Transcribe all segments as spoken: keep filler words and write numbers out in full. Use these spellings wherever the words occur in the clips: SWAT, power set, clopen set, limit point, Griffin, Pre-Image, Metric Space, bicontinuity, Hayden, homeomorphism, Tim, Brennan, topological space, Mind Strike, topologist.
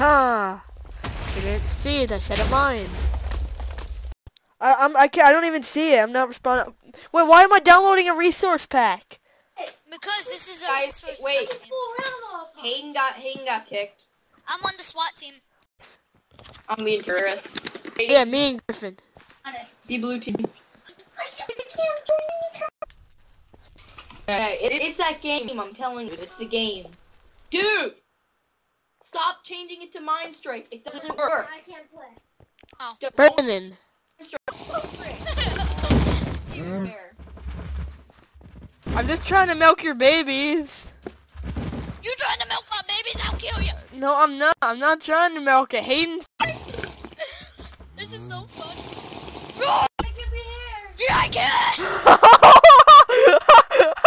Ha! You didn't see it. I said it mine. I I'm I can't. I don't even see it. I'm not responding. Wait, why am I downloading a resource pack? Because this is a Guys, resource wait. pack. Wait. Hayden got Hayden got kicked. I'm on the SWAT team. I'm being terrorist. Yeah, me and Griffin. The blue team. Right, it, it's that game. I'm telling you, it's the game, dude. Stop changing it to Mind Strike. It doesn't work. I can't play. Oh, Brennan. I'm just trying to milk your babies. You trying to milk my babies? I'll kill you. No, I'm not. I'm not trying to milk it. Hayden. This is so funny. I can't be here. Yeah, I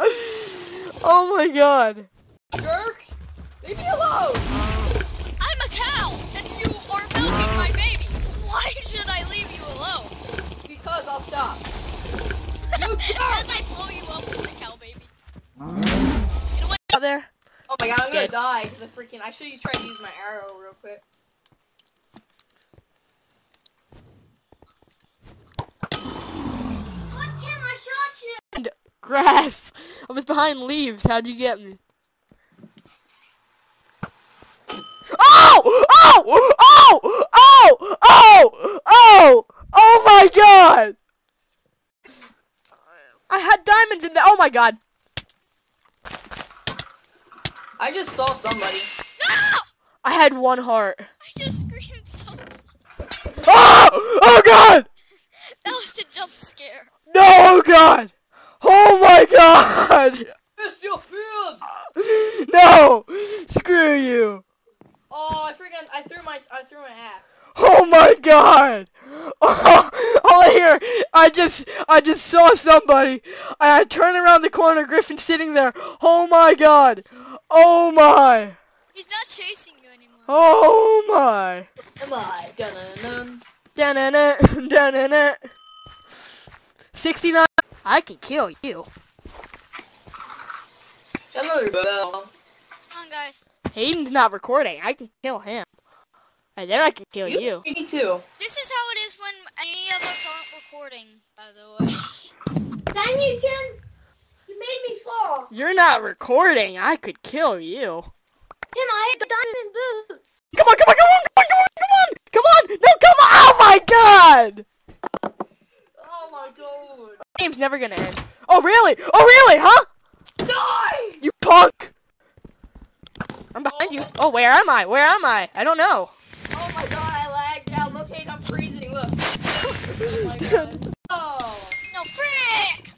can. Oh my god. Jerk. Leave me alone! I'm a cow, and you are milking my babies. Why should I leave you alone? Because I'll stop. Because I blow you up with a cow baby. You know what? Out there. Oh my god, I'm gonna die because I freaking. I should have tried to use my arrow real quick. What, Tim? I shot you. And grass. I was behind leaves. How'd you get me? Oh! Oh! Oh! Oh! Oh! Oh! Oh my god! I had diamonds in there. Oh my god! I just saw somebody. No! I had one heart. I just screamed so loud. Oh! Oh god! That was a jump scare. No! Oh god! Oh my god! Miss your field! No! Screw you! Oh, I freaking I threw my I threw my axe. Oh my god! Oh, oh here! I just I just saw somebody. I, I turned around the corner. Griffin's sitting there. Oh my god! Oh my! He's not chasing you anymore. Oh my! Am I? Dun dun dun dun dun dun. sixty-nine. I can kill you. Another bell. Come on, guys. Hayden's not recording. I can kill him. And then I can kill you. you. Me too. This is how it is when any of us aren't recording, by the way. Dang you, Tim. You made me fall. You're not recording. I could kill you. Tim, I have diamond boots. Come on, come on, come on, come on, come on, come on. No, come on. Oh, my God. Oh, my God. The game's never going to end. Oh, really? Oh, really, huh? Die. You punk. I'm behind you. Oh, where am I? Where am I? I don't know. Oh my god, I lagged out. Look, hey, I'm freezing. Look. Oh my god. Oh. No, frick!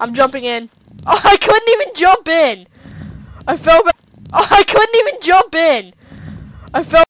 I'm jumping in. Oh, I couldn't even jump in. I fell back. Oh, I couldn't even jump in. I fell